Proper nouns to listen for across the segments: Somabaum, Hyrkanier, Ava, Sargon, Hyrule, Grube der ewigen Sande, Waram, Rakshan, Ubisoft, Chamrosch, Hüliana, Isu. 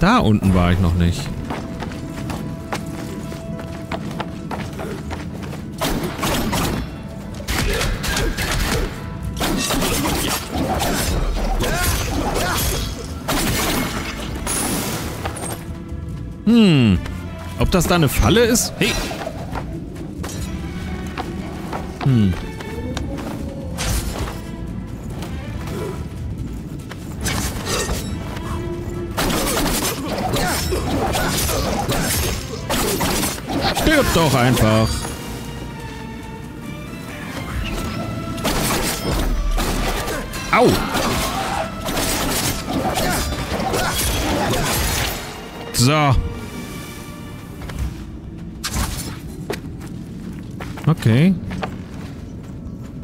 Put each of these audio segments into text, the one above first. Da unten war ich noch nicht. Hm. Ob das da eine Falle ist? Hey! Hm. Stirb doch einfach! Au! So. Okay.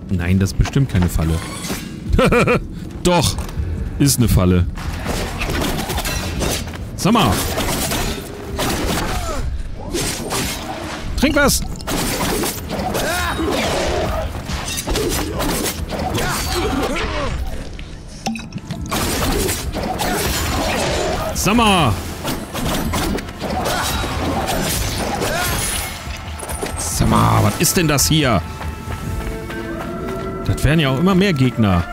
Nein, das ist bestimmt keine Falle. Doch, ist eine Falle. Sag mal. Trink was. Sag mal. Sag mal, was ist denn das hier? Das werden ja auch immer mehr Gegner.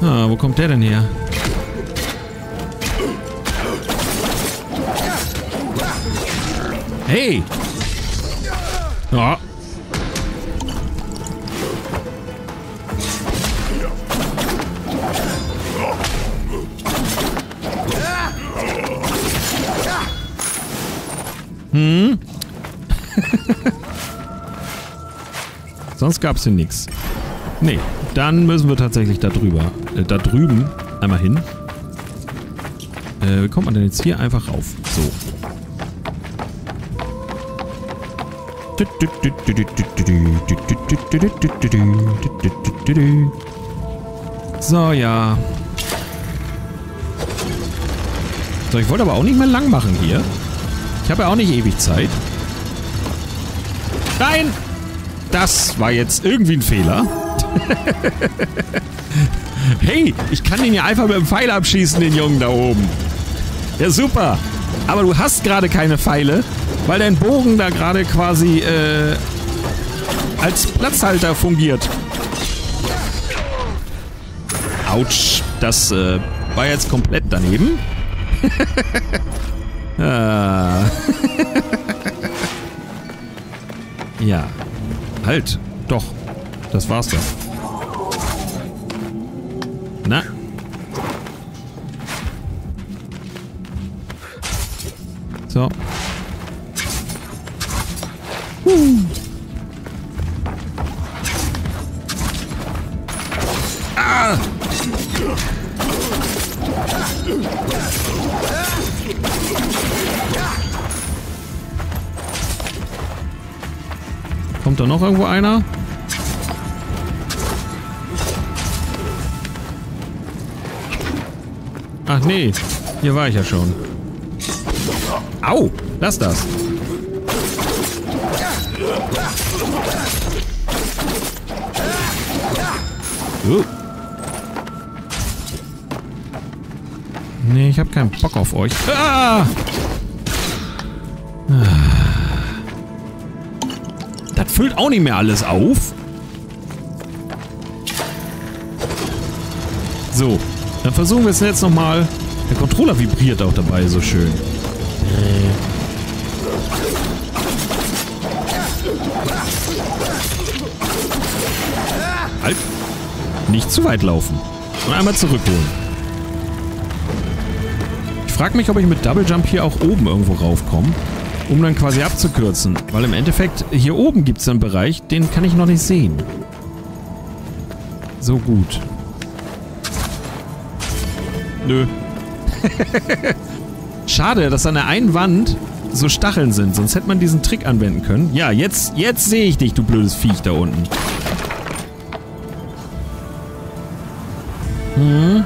Ah, wo kommt der denn her? Hey! Ja. Oh. Hm. Sonst gab's hier nichts. Nee, dann müssen wir tatsächlich da drüber. Da drüben einmal hin. Wie kommt man denn jetzt hier einfach rauf? So. So, ja. So, ich wollte aber auch nicht mehr lang machen hier. Ich habe ja auch nicht ewig Zeit. Nein! Das war jetzt irgendwie ein Fehler. Hey, ich kann den ja einfach mit dem Pfeil abschießen, den Jungen da oben. Ja, super. Aber du hast gerade keine Pfeile, weil dein Bogen da gerade quasi als Platzhalter fungiert. Autsch. Das war jetzt komplett daneben. Ah. Ja. Halt. Doch. Das war's doch. Na? So. Ah! Kommt da noch irgendwo einer? Ach nee, hier war ich ja schon. Au, lass das. Nee, ich hab keinen Bock auf euch. Ah! Das füllt auch nicht mehr alles auf. So, dann versuchen wir es jetzt nochmal. Der Controller vibriert auch dabei so schön. Halt! Nicht zu weit laufen. Und einmal zurückholen. Ich frage mich, ob ich mit Double Jump hier auch oben irgendwo raufkomme, um dann quasi abzukürzen. Weil im Endeffekt, hier oben gibt es einen Bereich, den kann ich noch nicht sehen. So gut. Nö. Schade, dass an der einen Wand so Stacheln sind, sonst hätte man diesen Trick anwenden können. Ja, jetzt sehe ich dich, du blödes Viech da unten. Hm.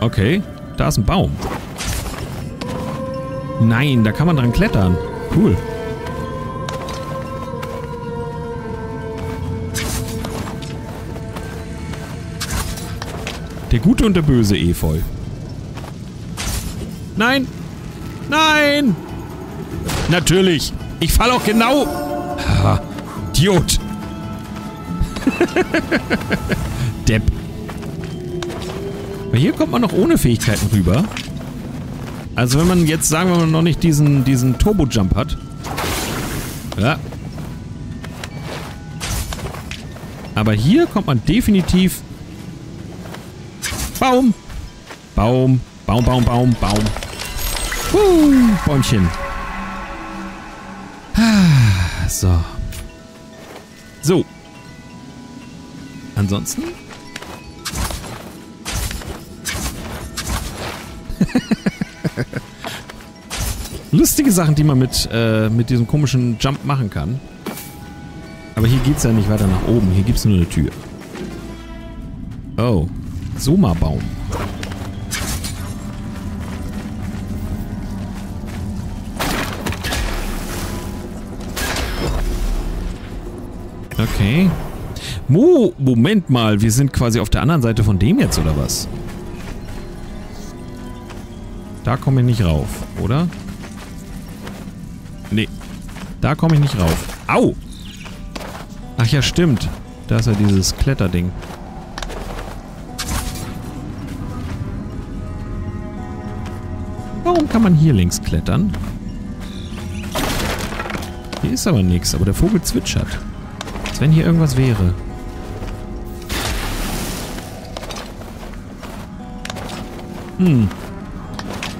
Okay, da ist ein Baum. Nein, da kann man dran klettern. Cool. Der gute und der böse Efeu. Nein! Nein! Natürlich! Ich falle auch genau... Ha, Idiot! Depp. Aber hier kommt man noch ohne Fähigkeiten rüber. Also wenn man jetzt, sagen wir mal, noch nicht diesen Turbo-Jump hat. Ja. Aber hier kommt man definitiv... Baum! Baum! Baum, Baum, Baum, Baum. Bäumchen. Ah, so. So. Ansonsten? Lustige Sachen, die man mit diesem komischen Jump machen kann. Aber hier geht's ja nicht weiter nach oben. Hier gibt's nur eine Tür. Oh. Somabaum. Okay. Moment mal, wir sind quasi auf der anderen Seite von dem jetzt, oder was? Da komme ich nicht rauf, oder? Nee. Da komme ich nicht rauf. Au! Ach ja, stimmt. Da ist ja dieses Kletterding. Warum kann man hier links klettern? Hier ist aber nichts, aber der Vogel zwitschert. Als wenn hier irgendwas wäre. Hm.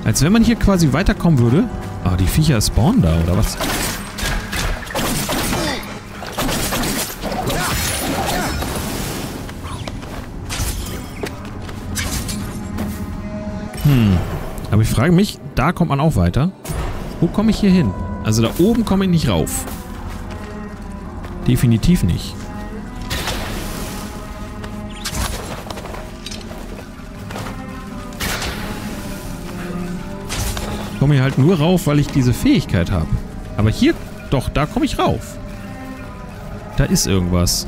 Als wenn man hier quasi weiterkommen würde. Ah, die Viecher spawnen da, oder was? Hm. Aber ich frage mich, da kommt man auch weiter. Wo komme ich hier hin? Also da oben komme ich nicht rauf. Definitiv nicht. Ich komme hier halt nur rauf, weil ich diese Fähigkeit habe. Aber hier, doch, da komme ich rauf. Da ist irgendwas.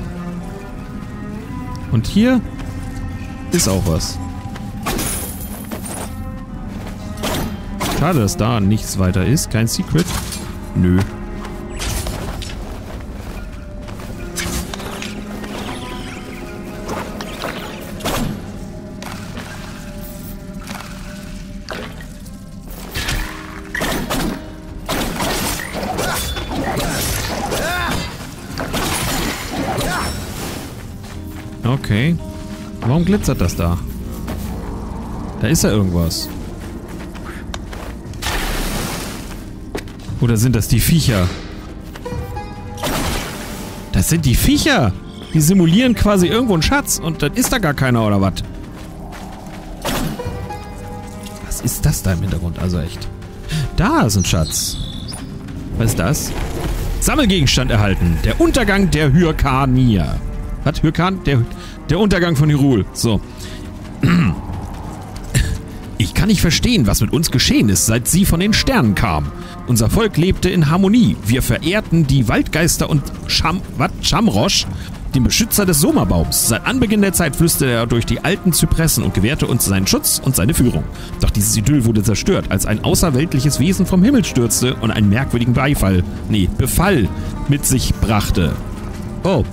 Und hier ist auch was. Schade, dass da nichts weiter ist. Kein Secret. Nö. Okay. Warum glitzert das da? Da ist ja irgendwas. Oder sind das die Viecher? Das sind die Viecher! Die simulieren quasi irgendwo einen Schatz und dann ist da gar keiner, oder was? Was ist das da im Hintergrund? Also echt. Da ist ein Schatz. Was ist das? Sammelgegenstand erhalten. Der Untergang der Hyrkanier. Was? Hyrkan? Der Untergang von Hyrule. So. Ich kann nicht verstehen, was mit uns geschehen ist, seit sie von den Sternen kam. Unser Volk lebte in Harmonie. Wir verehrten die Waldgeister und Chamrosch, den Beschützer des Somabaums. Seit Anbeginn der Zeit flüsterte er durch die alten Zypressen und gewährte uns seinen Schutz und seine Führung. Doch dieses Idyll wurde zerstört, als ein außerweltliches Wesen vom Himmel stürzte und einen merkwürdigen Befall mit sich brachte. Oh.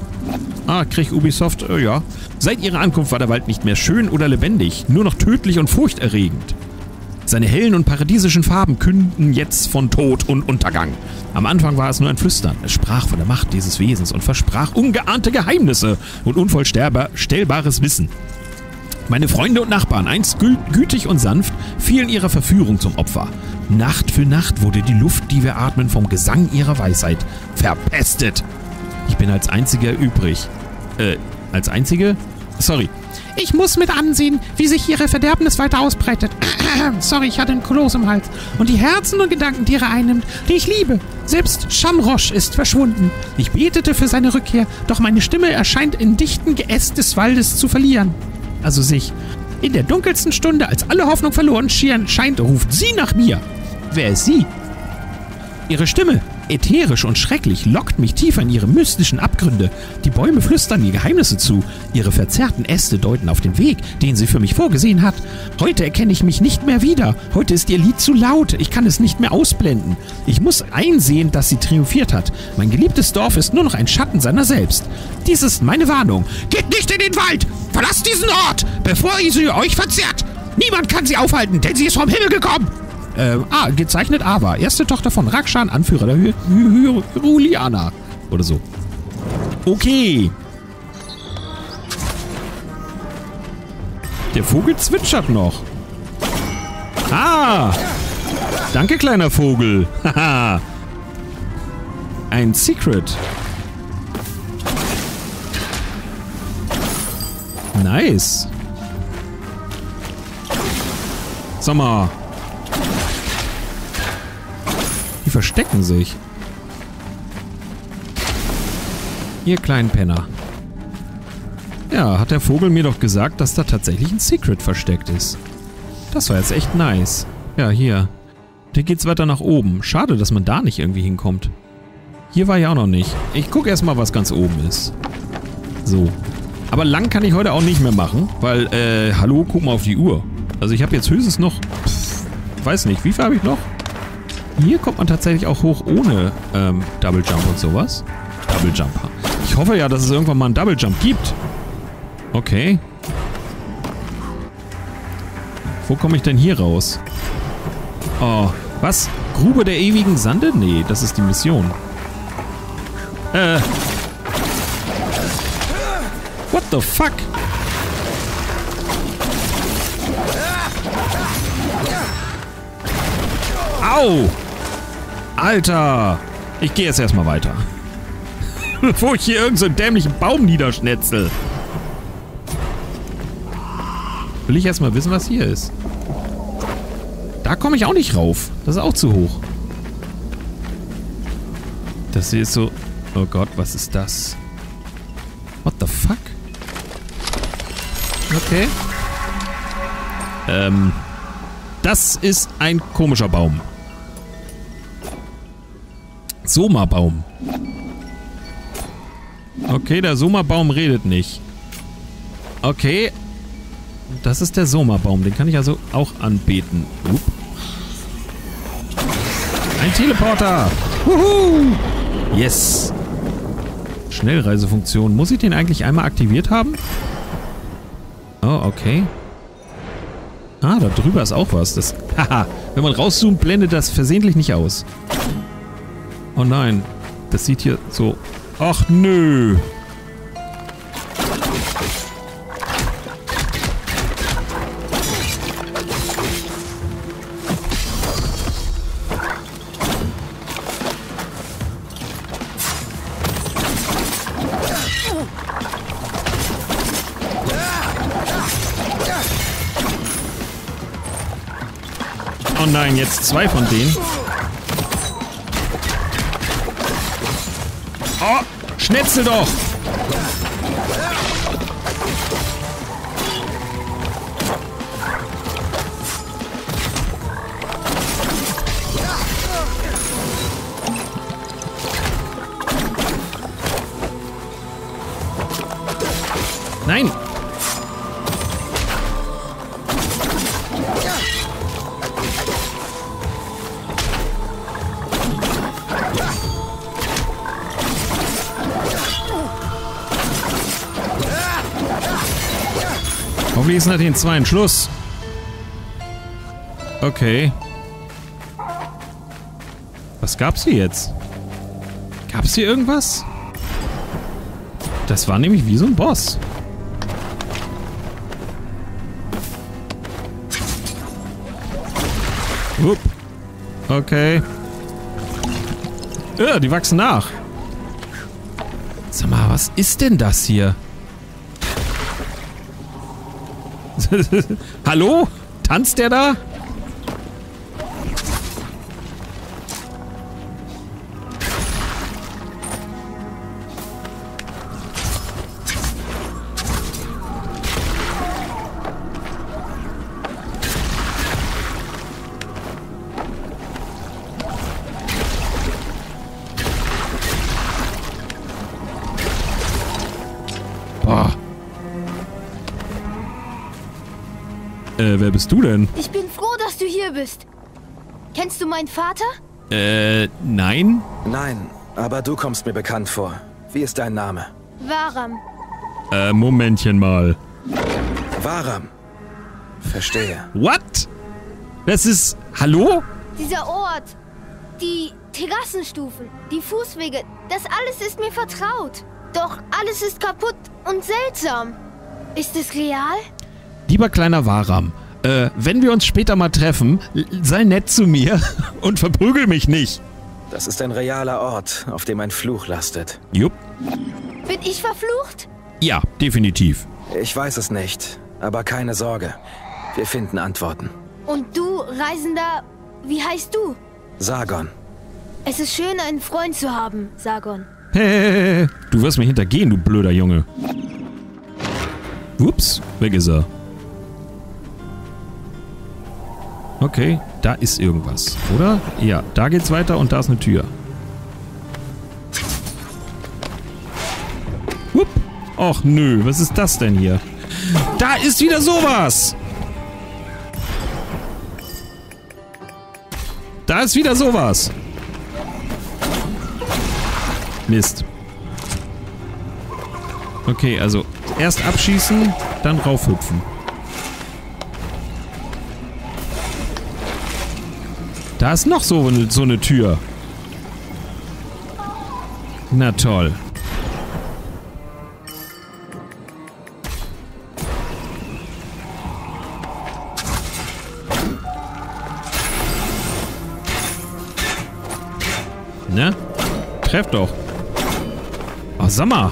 Ah, kriegt Ubisoft, ja. Seit ihrer Ankunft war der Wald nicht mehr schön oder lebendig, nur noch tödlich und furchterregend. Seine hellen und paradiesischen Farben künden jetzt von Tod und Untergang. Am Anfang war es nur ein Flüstern. Es sprach von der Macht dieses Wesens und versprach ungeahnte Geheimnisse und unvorstellbares Wissen. Meine Freunde und Nachbarn, einst gütig und sanft, fielen ihrer Verführung zum Opfer. Nacht für Nacht wurde die Luft, die wir atmen, vom Gesang ihrer Weisheit verpestet. Ich bin als Einziger übrig. Als Einzige? Sorry. Ich muss mit ansehen, wie sich ihre Verderbnis weiter ausbreitet. Sorry, ich hatte einen Koloss im Hals. Und die Herzen und Gedanken, die er einnimmt, die ich liebe. Selbst Chamrosch ist verschwunden. Ich betete für seine Rückkehr, doch meine Stimme erscheint in dichten Geäst des Waldes zu verlieren. Also sich. In der dunkelsten Stunde, als alle Hoffnung verloren scheint, ruft sie nach mir. Wer ist sie? Ihre Stimme, ätherisch und schrecklich, lockt mich tiefer in ihre mystischen Abgründe. Die Bäume flüstern mir Geheimnisse zu. Ihre verzerrten Äste deuten auf den Weg, den sie für mich vorgesehen hat. Heute erkenne ich mich nicht mehr wieder. Heute ist ihr Lied zu laut. Ich kann es nicht mehr ausblenden. Ich muss einsehen, dass sie triumphiert hat. Mein geliebtes Dorf ist nur noch ein Schatten seiner selbst. Dies ist meine Warnung. Geht nicht in den Wald! Verlasst diesen Ort, bevor Isu euch verzehrt! Niemand kann sie aufhalten, denn sie ist vom Himmel gekommen! Gezeichnet Ava, erste Tochter von Rakshan, Anführer der Hüliana. Oder so. Okay. Der Vogel zwitschert noch. Ah! Danke, kleiner Vogel. Haha. Ein Secret. Nice. Sag mal. Die verstecken sich. Ihr kleinen Penner. Ja, hat der Vogel mir doch gesagt, dass da tatsächlich ein Secret versteckt ist. Das war jetzt echt nice. Ja, hier. Da geht's weiter nach oben. Schade, dass man da nicht irgendwie hinkommt. Hier war ich auch noch nicht. Ich gucke erstmal, was ganz oben ist. So. Aber lang kann ich heute auch nicht mehr machen, weil, hallo, guck mal auf die Uhr. Also ich habe jetzt höchstens noch, weiß nicht, wie viel habe ich noch? Hier kommt man tatsächlich auch hoch ohne Double Jump und sowas. Double Jumper. Ich hoffe ja, dass es irgendwann mal einen Double Jump gibt. Okay. Wo komme ich denn hier raus? Oh, was? Grube der ewigen Sande? Nee, das ist die Mission. What the fuck? Au! Alter! Ich gehe jetzt erstmal weiter. Bevor ich hier irgendeinen so dämlichen Baum niederschnetzel. Will ich erstmal wissen, was hier ist. Da komme ich auch nicht rauf. Das ist auch zu hoch. Das hier ist so... Oh Gott, was ist das? What the fuck? Okay. Das ist ein komischer Baum. Somabaum. Okay, der Somabaum redet nicht. Okay. Das ist der Somabaum. Den kann ich also auch anbeten. Upp. Ein Teleporter. Wuhu. Yes. Schnellreisefunktion. Muss ich den eigentlich einmal aktiviert haben? Oh, okay. Ah, da drüber ist auch was. Das, haha, wenn man rauszoomt, blendet das versehentlich nicht aus. Oh nein, das sieht hier so... Ach nö. Oh nein, jetzt zwei von denen. Oh, schnetzel doch! Nein! Hoffentlich ist nach den zweien Schluss. Okay. Was gab's hier jetzt? Gab's hier irgendwas? Das war nämlich wie so ein Boss. Upp. Okay. Die wachsen nach. Sag mal, was ist denn das hier? Hallo? Tanzt der da? Wer bist du denn? Ich bin froh, dass du hier bist. Kennst du meinen Vater? Nein. Nein, aber du kommst mir bekannt vor. Wie ist dein Name? Waram. Momentchen mal. Waram. Verstehe. What? Das ist... Hallo? Dieser Ort. Die Terrassenstufen. Die Fußwege. Das alles ist mir vertraut. Doch alles ist kaputt und seltsam. Ist es real? Lieber kleiner Waram, wenn wir uns später mal treffen, sei nett zu mir und verprügel mich nicht. Das ist ein realer Ort, auf dem ein Fluch lastet. Jupp. Bin ich verflucht? Ja, definitiv. Ich weiß es nicht, aber keine Sorge. Wir finden Antworten. Und du, Reisender, wie heißt du? Sargon. Es ist schön, einen Freund zu haben, Sargon. Hey, du wirst mir hintergehen, du blöder Junge. Ups, weg ist er. Okay, da ist irgendwas, oder? Ja, da geht's weiter und da ist eine Tür. Upp. Och nö, was ist das denn hier? Da ist wieder sowas! Da ist wieder sowas! Mist. Okay, also erst abschießen, dann raufhüpfen. Da ist noch so eine Tür. Na toll. Ne? Treff doch. Oh, sag mal.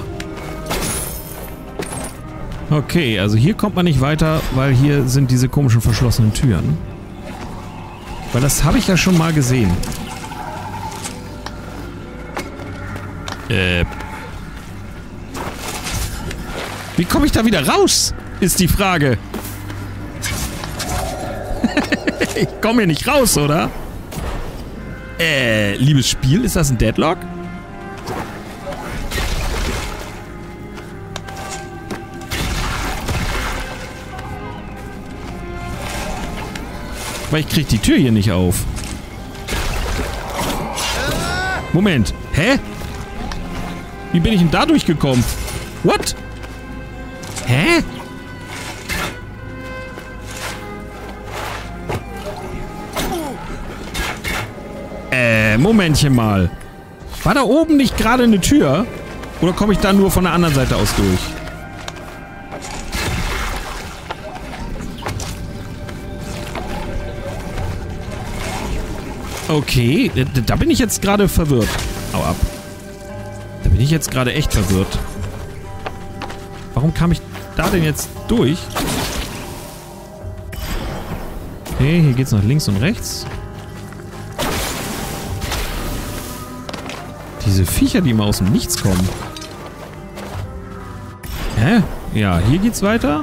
Okay, also hier kommt man nicht weiter, weil hier sind diese komischen verschlossenen Türen. Weil das habe ich ja schon mal gesehen. Wie komme ich da wieder raus? Ist die Frage. Ich komme hier nicht raus, oder? Liebes Spiel, ist das ein Deadlock? Weil ich krieg die Tür hier nicht auf. Moment. Hä? Wie bin ich denn da durchgekommen? What? Hä? Momentchen mal. War da oben nicht gerade eine Tür? Oder komme ich da nur von der anderen Seite aus durch? Okay, da bin ich jetzt gerade verwirrt. Hau ab. Da bin ich jetzt gerade echt verwirrt. Warum kam ich da denn jetzt durch? Okay, hier geht's nach links und rechts. Diese Viecher, die immer aus dem Nichts kommen. Hä? Ja, hier geht's weiter.